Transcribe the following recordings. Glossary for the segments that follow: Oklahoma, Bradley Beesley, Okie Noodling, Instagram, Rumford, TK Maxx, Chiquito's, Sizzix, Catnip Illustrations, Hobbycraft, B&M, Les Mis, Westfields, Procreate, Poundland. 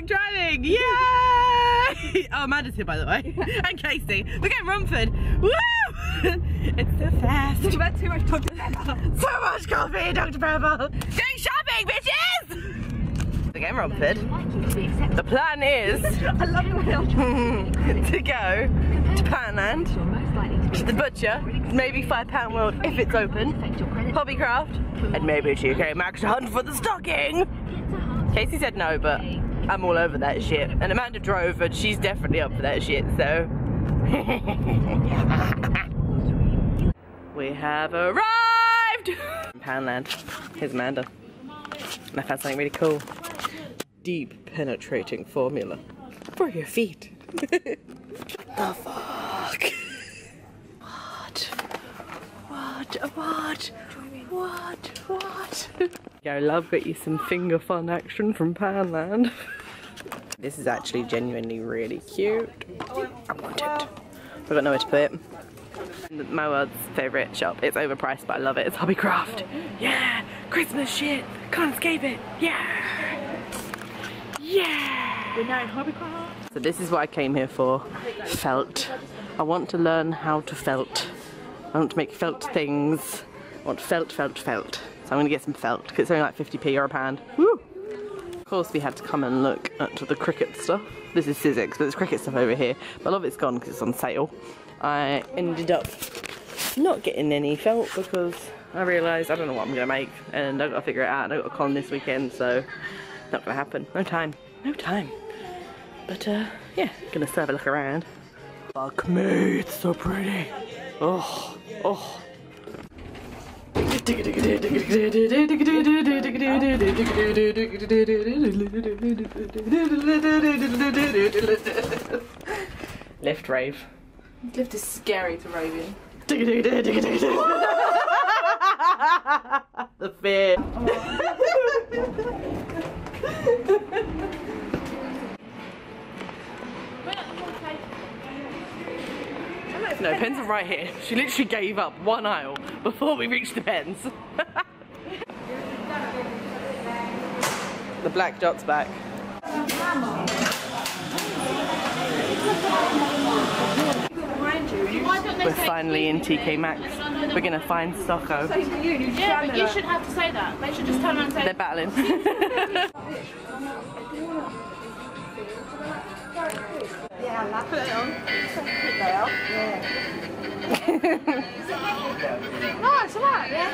quick driving. Yay! Oh, Amanda's here, by the way. And Casey. We're going Rumford. Woo! It's so fast. We've had too much Dr. Pepper. So much coffee, Dr. Pepper. Going shopping, bitches! We're going Rumford. The plan is to go to Poundland, to the butcher, maybe £5 World if it's open, Hobbycraft, and maybe TK Maxx to hunt for the stocking. Casey said no, but I'm all over that shit. And Amanda drove, and she's definitely up for that shit, so. We have arrived! Poundland. Here's Amanda. And I found something really cool. Deep penetrating formula. For your feet. The fuck? What? What? Yeah, I love getting some finger fun action from Poundland. This is actually genuinely really cute. I want it. I've got nowhere to put it. My world's favourite shop. It's overpriced, but I love it. It's Hobbycraft. Yeah! Christmas shit! Can't escape it! Yeah! Yeah! We're now in Hobbycraft. So this is what I came here for. Felt. I want to learn how to felt. I want to make felt things. I want felt. I'm gonna get some felt because it's only like 50p or a pound. Woo! Of course, we had to come and look at the cricket stuff. This is Sizzix, but there's cricket stuff over here. But a lot of it's gone because it's on sale. I ended up not getting any felt because I realised I don't know what I'm gonna make, and I've got to figure it out. And I've got a con this weekend, so not gonna happen. No time. But yeah, gonna serve a look around. Fuck me, it's so pretty. Oh. Lift rave. Lift is scary to rave in. The fear. No, pens are right here. She literally gave up one aisle before we reached the pens. The black dot's back. We're finally in TK Maxx. We're gonna find Socko. Yeah, but you should have to say that. They should just turn around and say they're battling. Put it on. No, it's alright, yeah.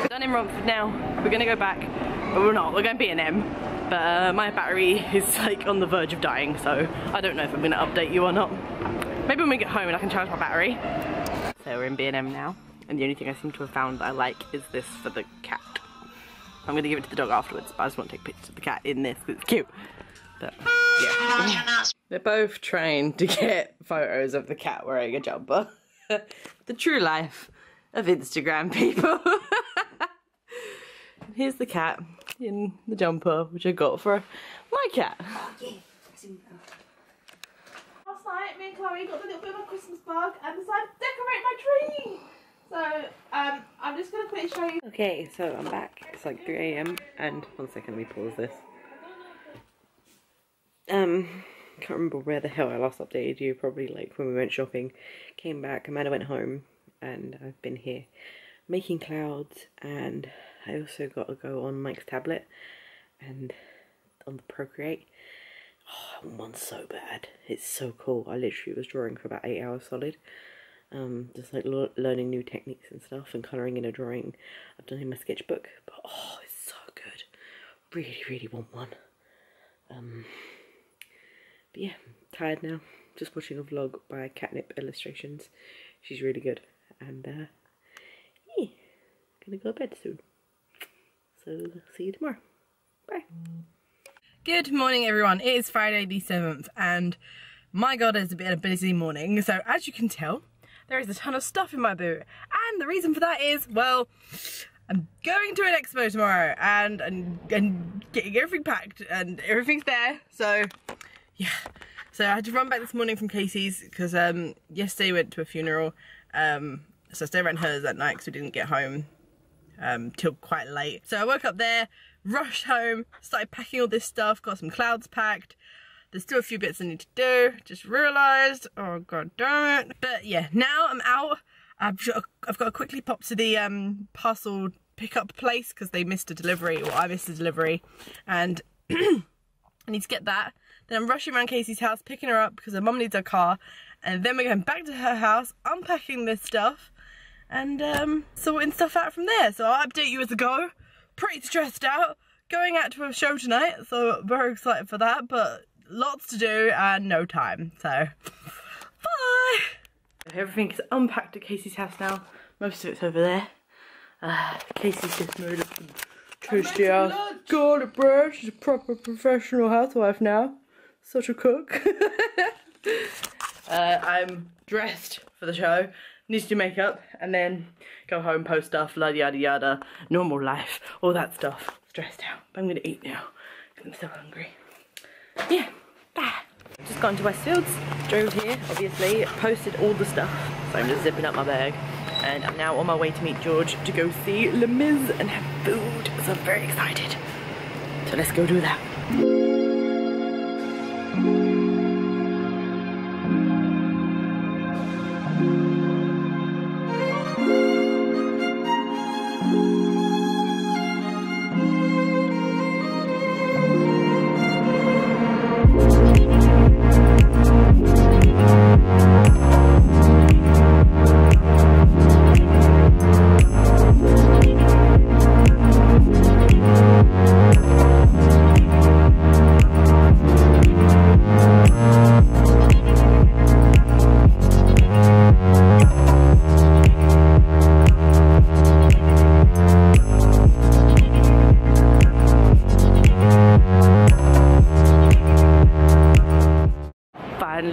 We're done in Rumford now. We're gonna go back. But we're not, we're going B&M. But my battery is like on the verge of dying, so I don't know if I'm gonna update you or not. Maybe when we get home and I can charge my battery. So we're in B&M now, and the only thing I seem to have found that I like is this for the cat. I'm gonna give it to the dog afterwards, but I just want to take pictures of the cat in this because it's cute. But, yeah. They're both trained to get photos of the cat wearing a jumper. The true life of Instagram people. Here's the cat in the jumper, which I got for my cat. Oh, yeah. Last night, me and Chloe got a little bit of a Christmas bug and decided to decorate my tree. So, I'm just going to quickly show you. Okay, so I'm back. It's like 3 AM and one second, let me pause this. Can't remember where the hell I last updated you, probably like when we went shopping. Came back, Amanda went home, and I've been here making clouds, and I also got to go on Mike's tablet and on the Procreate. Oh, I want one so bad. It's so cool. I literally was drawing for about 8 hours solid. Just like learning new techniques and stuff and colouring in a drawing I've done in my sketchbook, but oh, it's so good. Really want one. But yeah, tired now, just watching a vlog by Catnip Illustrations. She's really good, and yeah, gonna go to bed soon, so see you tomorrow. Bye. Good morning everyone, it is Friday the 7th and my god, it's been a busy morning. So as you can tell, there is a ton of stuff in my boot, and the reason for that is, well, I'm going to an expo tomorrow and getting everything packed and everything's there, so yeah. So I had to run back this morning from Casey's because yesterday we went to a funeral, so I stayed around hers that night because we didn't get home till quite late. So I woke up there, rushed home, started packing all this stuff, got some clouds packed. There's still a few bits I need to do, just realised, oh god damn it. But yeah, now I'm out. I've got to quickly pop to the parcel pickup place because they missed a delivery, or I missed a delivery, and I need to get that. Then I'm rushing around Casey's house, picking her up because her mum needs her car, and then we're going back to her house, unpacking this stuff, and sorting stuff out from there. So I'll update you as I go. Pretty stressed out, going out to a show tonight, so very excited for that, but lots to do and no time, so bye! Everything is unpacked at Casey's house now, most of it's over there. Casey's just moved up from Tuesday house. God, of bread, she's a proper professional housewife now. Such a cook. I'm dressed for the show, need to do makeup, and then go home, post stuff, la yada yada, normal life, all that stuff. Stressed out, but I'm gonna eat now, because I'm so hungry. Yeah, ah. Just gone to Westfields, drove here, obviously, posted all the stuff, so I'm just zipping up my bag. And I'm now on my way to meet George to go see Les Mis and have food, so I'm very excited. So let's go do that.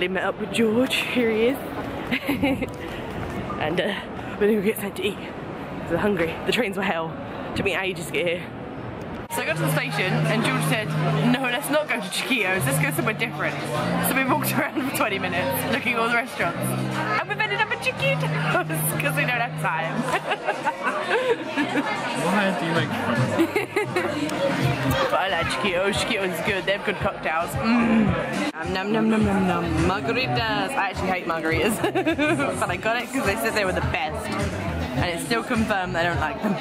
Met up with George, here he is, and we're gonna get something to eat because we're hungry. The trains were hell, took me ages to get here. So I got to the station and George said, no, let's not go to Chiquito's, let's go somewhere different. So we walked around for 20 minutes looking at all the restaurants, and we've ended up at Chiquito's because we don't have time. Why do you like Chiquito's? But I like Chiquito's, Chiquito's is good, they have good cocktails. Nom nom nom nom nom, margaritas. I actually hate margaritas, but I got it because they said they were the best, and it's still confirmed I don't like them. I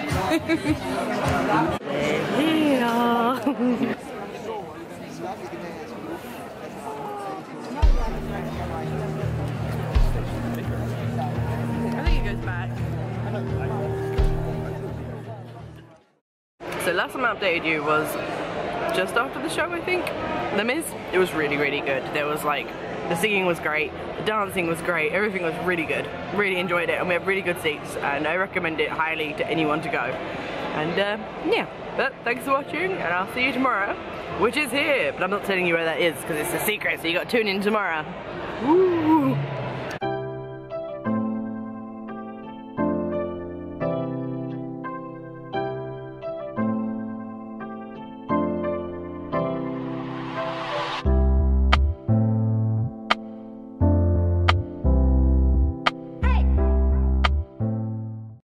think it goes back. So last time I updated you was just after the show, I think. Les Mis, it was really, really good. There was like, the singing was great, the dancing was great, everything was really good. Really enjoyed it, and we had really good seats, and I recommend it highly to anyone to go. And yeah. But thanks for watching, and I'll see you tomorrow, which is here, but I'm not telling you where that is because it's a secret, so you got to tune in tomorrow. Woo!